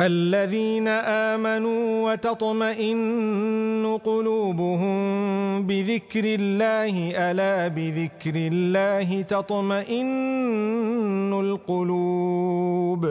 الذين آمنوا وتطمئن قلوبهم بذكر الله ألا بذكر الله تطمئن القلوب.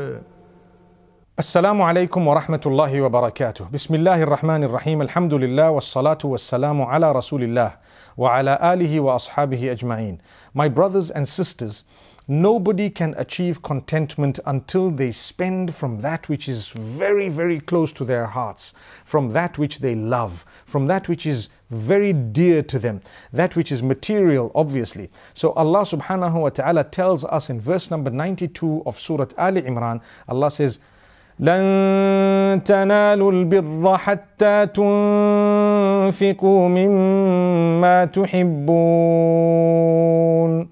السلام عليكم ورحمة الله وبركاته. بسم الله الرحمن الرحيم. الحمد لله والصلاة والسلام على رسول الله وعلى آله وأصحابه أجمعين. My brothers and sisters, nobody can achieve contentment until they spend from that which is very, very close to their hearts, from that which they love, from that which is very dear to them, that which is material, obviously. So Allah subhanahu wa ta'ala tells us in verse number 92 of Surah Ali Imran, Allah says, لَن تَنَالُوا الْبِرَّ حَتَّى تُنْفِقُوا مِمَّا تُحِبُّونَ.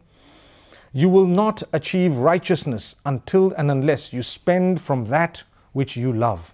You will not achieve righteousness until and unless you spend from that which you love.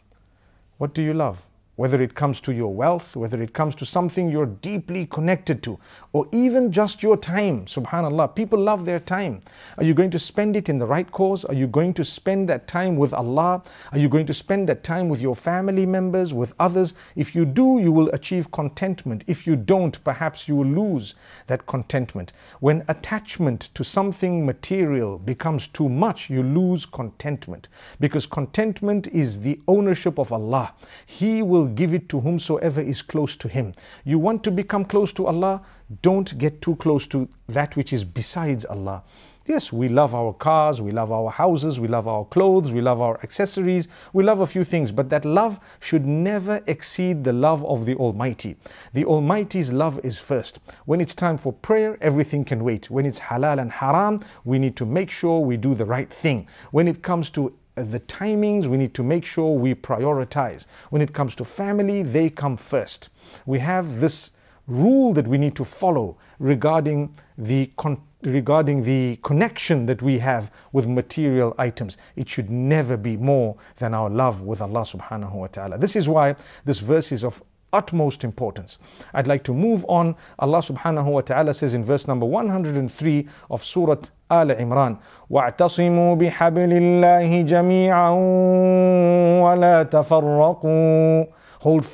What do you love? Whether it comes to your wealth, whether it comes to something you're deeply connected to, or even just your time. Subhanallah, people love their time. Are you going to spend it in the right cause? Are you going to spend that time with Allah? Are you going to spend that time with your family members, with others? If you do, you will achieve contentment. If you don't, perhaps you will lose that contentment. When attachment to something material becomes too much, you lose contentment, because contentment is the ownership of Allah. He will give it to whomsoever is close to Him. You want to become close to Allah? Don't get too close to that which is besides Allah. Yes, we love our cars, we love our houses, we love our clothes, we love our accessories, we love a few things, but that love should never exceed the love of the Almighty. The Almighty's love is first. When it's time for prayer, everything can wait. When it's halal and haram, we need to make sure we do the right thing. When it comes to the timings, we need to make sure we prioritize. When it comes to family, they come first. We have this rule that we need to follow regarding the connection that we have with material items. It should never be more than our love with Allah subhanahu wa ta'ala. This is why this verse is of utmost importance. I'd like to move on. Allah subhanahu wa ta'ala says in verse number 103 of Surah Al Imran, وَاعْتَصِمُوا بِحَبْلِ اللَّهِ جَمِيعًا وَلَا تَفَرَّقُوا. Hold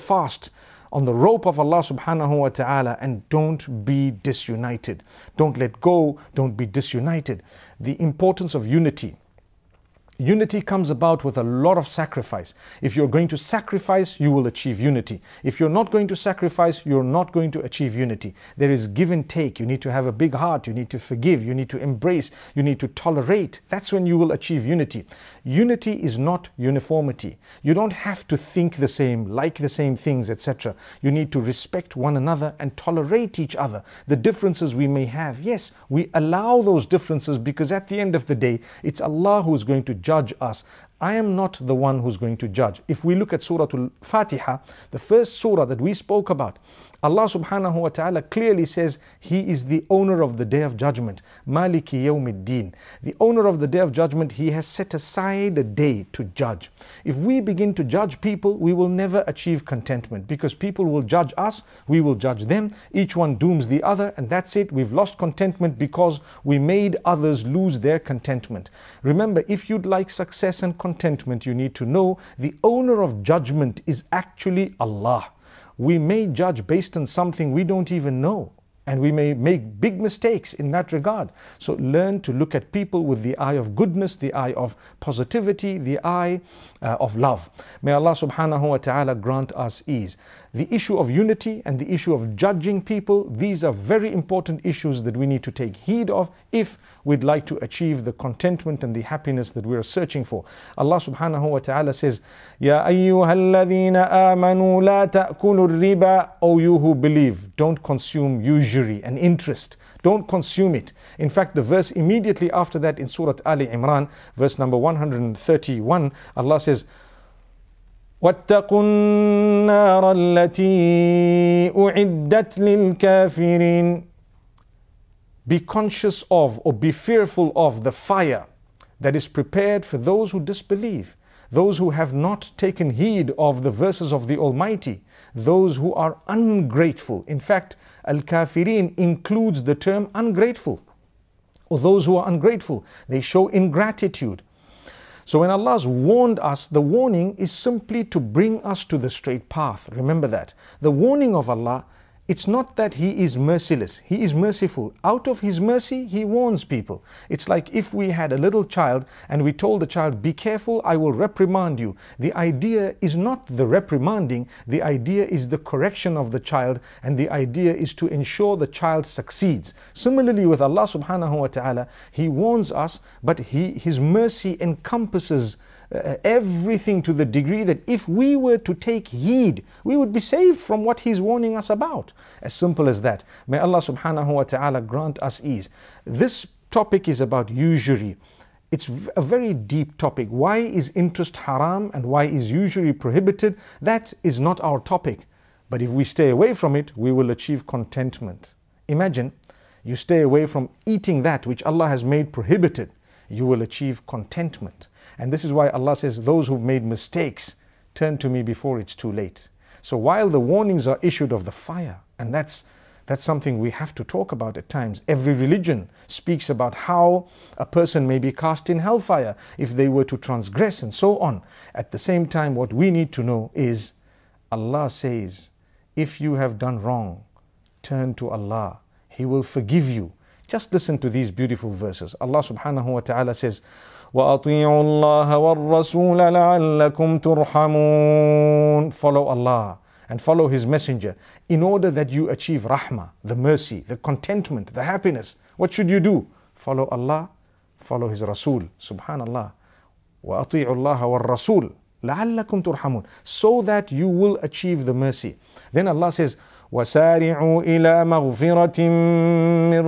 fast on the rope of Allah subhanahu wa ta'ala and don't be disunited. Don't let go, don't be disunited. The importance of unity. Unity comes about with a lot of sacrifice. If you're going to sacrifice, you will achieve unity. If you're not going to sacrifice, you're not going to achieve unity. There is give and take. You need to have a big heart. You need to forgive. You need to embrace. You need to tolerate. That's when you will achieve unity. Unity is not uniformity. You don't have to think the same, like the same things, etc. You need to respect one another and tolerate each other. The differences we may have, yes, we allow those differences, because at the end of the day, it's Allah who's going to judge us. I am not the one who's going to judge. If we look at Surah Al-Fatiha, the first surah that we spoke about, Allah subhanahu wa ta'ala clearly says He is the owner of the Day of Judgment. Maliki Yawmiddin. The owner of the Day of Judgment, He has set aside a day to judge. If we begin to judge people, we will never achieve contentment, because people will judge us, we will judge them, each one dooms the other, and that's it. We've lost contentment because we made others lose their contentment. Remember, if you'd like success and contentment, you need to know the owner of judgment is actually Allah. We may judge based on something we don't even know, and we may make big mistakes in that regard. So learn to look at people with the eye of goodness, the eye of positivity, the eye of love. May Allah subhanahu wa ta'ala grant us ease. The issue of unity and the issue of judging people, these are very important issues that we need to take heed of if we'd like to achieve the contentment and the happiness that we are searching for. Allah subhanahu wa ta'ala says, Ya ayyuhalladhina amanu la ta'kulur riba. O you who believe, don't consume usury and interest. Don't consume it. In fact, the verse immediately after that in Surah Ali Imran, verse number 131, Allah says, وَاتَّقُوا النَّارَ الَّتِي أُعِدَّتْ لِلْكَافِرِينَ. Be conscious of, or be fearful of, the fire that is prepared for those who disbelieve, those who have not taken heed of the verses of the Almighty, those who are ungrateful. In fact, Al-Kafirin includes the term ungrateful, or those who are ungrateful. They show ingratitude. So when Allah's warned us, the warning is simply to bring us to the straight path. Remember that. The warning of Allah, it's not that He is merciless. He is merciful. Out of His mercy, He warns people. It's like if we had a little child and we told the child, be careful, I will reprimand you. The idea is not the reprimanding. The idea is the correction of the child, and the idea is to ensure the child succeeds. Similarly with Allah subhanahu wa ta'ala, He warns us, but His mercy encompasses everything to the degree that if we were to take heed, we would be saved from what He's warning us about. As simple as that. May Allah subhanahu wa ta'ala grant us ease. This topic is about usury. It's a very deep topic. Why is interest haram and why is usury prohibited? That is not our topic. But if we stay away from it, we will achieve contentment. Imagine you stay away from eating that which Allah has made prohibited. You will achieve contentment. And this is why Allah says, those who've made mistakes, turn to me before it's too late. So while the warnings are issued of the fire, and that's something we have to talk about at times. Every religion speaks about how a person may be cast in hellfire if they were to transgress and so on. At the same time, what we need to know is, Allah says, if you have done wrong, turn to Allah. He will forgive you. Just listen to these beautiful verses. Allah subhanahu wa ta'ala says, وَأَطِيعُوا اللَّهَ وَالرَّسُولَ لَعَلَّكُمْ تُرْحَمُونَ. Follow Allah and follow His Messenger in order that you achieve rahmah, the mercy, the contentment, the happiness. What should you do? Follow Allah, follow His Rasul. Subhanallah. وَأَطِيعُوا اللَّهَ وَالرَّسُولَ لَعَلَّكُمْ تُرْحَمُونَ. So that you will achieve the mercy. Then Allah says, وَسَارِعُوا إِلَى مَغْفِرَةٍ مِّن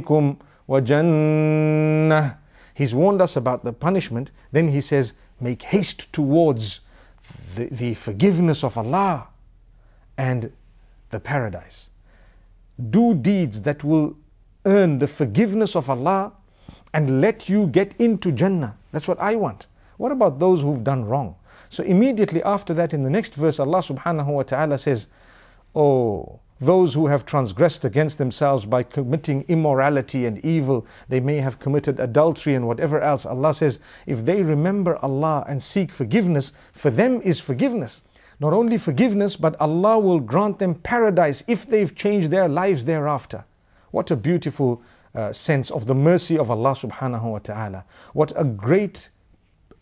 رَبِّكُمْ وَجَنَّةٍ. He's warned us about the punishment. Then He says, make haste towards the forgiveness of Allah and the paradise. Do deeds that will earn the forgiveness of Allah and let you get into Jannah. That's what I want. What about those who've done wrong? So immediately after that, in the next verse, Allah subhanahu wa ta'ala says, oh, those who have transgressed against themselves by committing immorality and evil, they may have committed adultery and whatever else. Allah says, if they remember Allah and seek forgiveness, for them is forgiveness. Not only forgiveness, but Allah will grant them paradise if they've changed their lives thereafter. What a beautiful sense of the mercy of Allah subhanahu wa ta'ala. What a great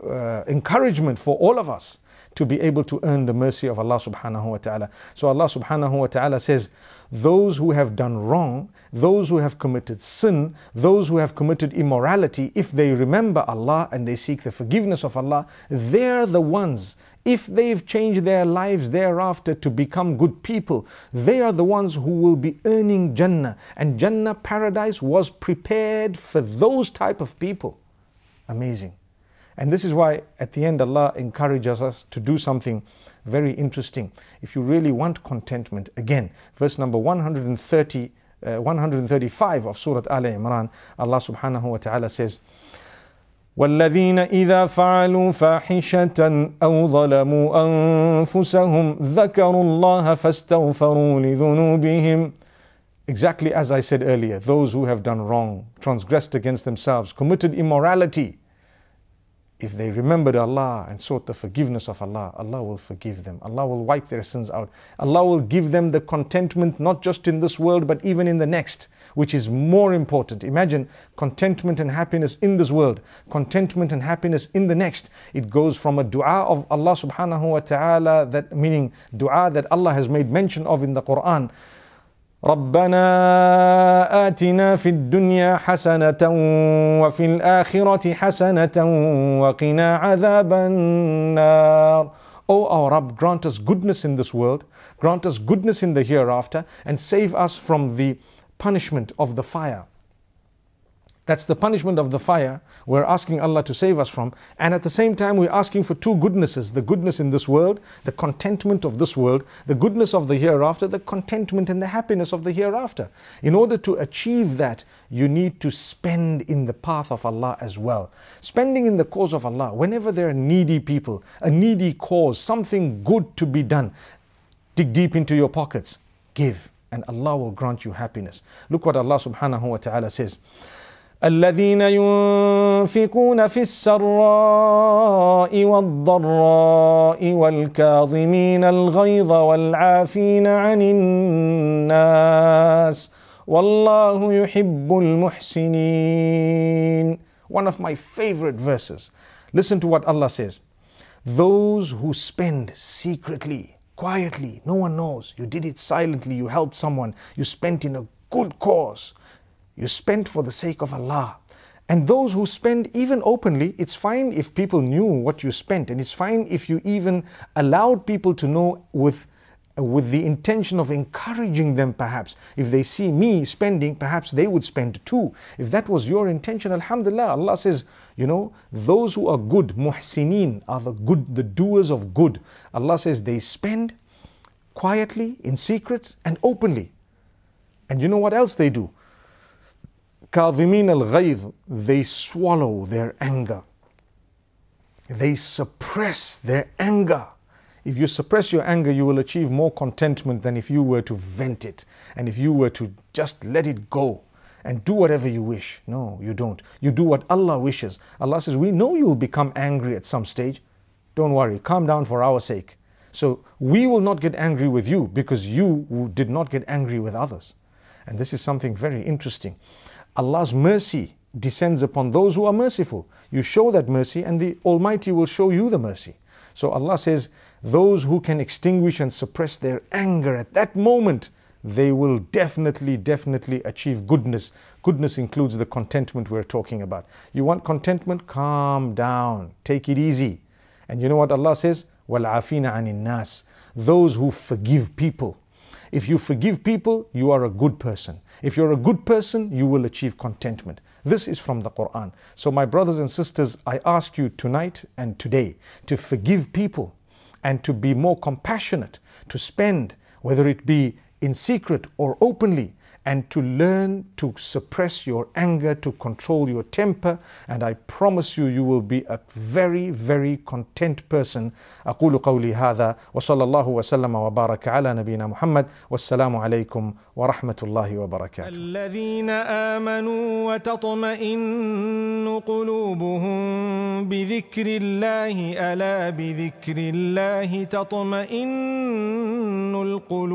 encouragement for all of us to be able to earn the mercy of Allah subhanahu wa ta'ala. So Allah subhanahu wa ta'ala says, those who have done wrong, those who have committed sin, those who have committed immorality, if they remember Allah and they seek the forgiveness of Allah, they're the ones, if they've changed their lives thereafter to become good people, they are the ones who will be earning Jannah. And Jannah, paradise, was prepared for those type of people. Amazing. And this is why at the end Allah encourages us to do something very interesting. If you really want contentment, again, verse number 135 of Surah Al-Imran, Allah subhanahu wa ta'ala says, وَالَّذِينَ إِذَا فَعَلُوا فَاحِشَةً أَوْ ظَلَمُوا أَنفُسَهُمْ ذَكَرُوا اللَّهَ فَاسْتَغْفَرُوا لِذُنُوبِهِمْ. Exactly as I said earlier, those who have done wrong, transgressed against themselves, committed immorality, if they remembered Allah and sought the forgiveness of Allah, Allah will forgive them. Allah will wipe their sins out. Allah will give them the contentment, not just in this world, but even in the next, which is more important. Imagine contentment and happiness in this world, contentment and happiness in the next. It goes from a dua of Allah subhanahu wa ta'ala, that meaning dua that Allah has made mention of in the Quran. رَبَّنَا آتِنَا فِي الدُّنْيَا حَسَنَةً وَفِي الْآخِرَةِ حَسَنَةً وَقِنَا عَذَابَ النَّارِ. O our Rabb, grant us goodness in this world, grant us goodness in the hereafter, and save us from the punishment of the fire. That's the punishment of the fire we're asking Allah to save us from. And at the same time, we're asking for two goodnesses. The goodness in this world, the contentment of this world, the goodness of the hereafter, the contentment and the happiness of the hereafter. In order to achieve that, you need to spend in the path of Allah as well. Spending in the cause of Allah. Whenever there are needy people, a needy cause, something good to be done, dig deep into your pockets, give, and Allah will grant you happiness. Look what Allah subhanahu wa ta'ala says. الذين ينفقون في السراء والضراء والكاظمين الغيظ والعافين عن الناس والله يحب المحسنين. One of my favorite verses. Listen to what Allah says. Those who spend secretly, quietly, no one knows. You did it silently, you helped someone, you spent in a good cause. You spent for the sake of Allah. And those who spend even openly, it's fine if people knew what you spent, and it's fine if you even allowed people to know with the intention of encouraging them perhaps. If they see me spending, perhaps they would spend too. If that was your intention, alhamdulillah, Allah says, you know, those who are good, muhsineen, are the good, the doers of good. Allah says they spend quietly, in secret, and openly. And you know what else they do? Kadhimin al-ghayz, they swallow their anger. They suppress their anger. If you suppress your anger, you will achieve more contentment than if you were to vent it. And if you were to just let it go and do whatever you wish. No, you don't. You do what Allah wishes. Allah says, we know you will become angry at some stage. Don't worry, calm down for our sake. So we will not get angry with you because you did not get angry with others. And this is something very interesting. Allah's mercy descends upon those who are merciful. You show that mercy and the Almighty will show you the mercy. So Allah says, those who can extinguish and suppress their anger at that moment, they will definitely, definitely achieve goodness. Goodness includes the contentment we're talking about. You want contentment? Calm down. Take it easy. And you know what Allah says? وَالْعَافِينَ عَنِ النَّاسِ, those who forgive people. If you forgive people, you are a good person. If you're a good person, you will achieve contentment. This is from the Quran. So my brothers and sisters, I ask you tonight and today to forgive people and to be more compassionate, to spend, whether it be in secret or openly, and to learn to suppress your anger, to control your temper. And I promise you, you will be a very, very content person. أقول قولي هذا وصلى الله وسلم وبارك على نبينا محمد والسلام عليكم ورحمة الله وبركاته. الذين آمنوا وتطمئن قلوبهم بذكر الله ألا بذكر الله تطمئن القلوب.